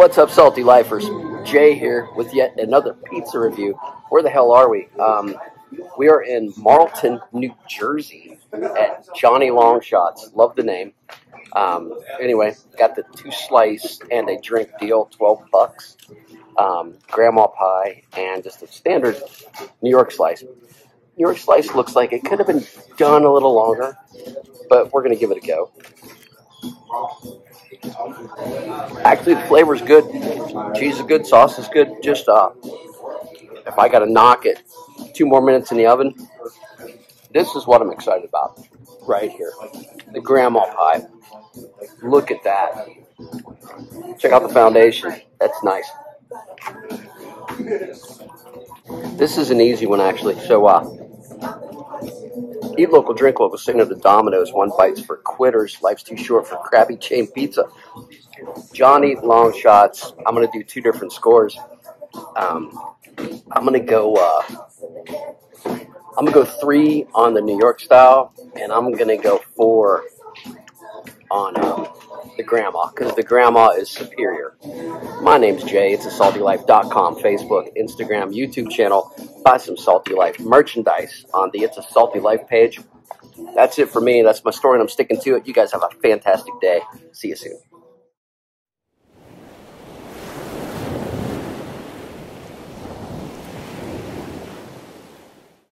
What's up, Salty Lifers? Jay here with yet another pizza review. Where the hell are we? We are in Marlton, New Jersey at Johnny Longshot's. Love the name. Anyway, got the two slice and a drink deal, 12 bucks. Grandma pie and just a standard New York slice. New York slice looks like it could have been done a little longer, but we're going to give it a go. Actually, the flavor's good. Cheese is good. Sauce is good. Just, if I got to knock it 2 more minutes in the oven, this is what I'm excited about right here. The grandma pie. Look at that. Check out the foundation. That's nice. This is an easy one, actually. So, eat local, drink local, signal to Domino's. One bite's for quitters. Life's too short for crappy chain pizza. Johnny Longshots. I'm going to do 2 different scores. I'm going to go I'm going to go 3 on the New York style, and I'm going to go 4 on the grandma, because the grandma is superior. My name's Jay. It's a saltylife.com, Facebook, Instagram, YouTube channel. Buy some Salty Life merchandise on the It's a Salty Life page. That's it for me. That's my story, and I'm sticking to it. You guys have a fantastic day. See you soon.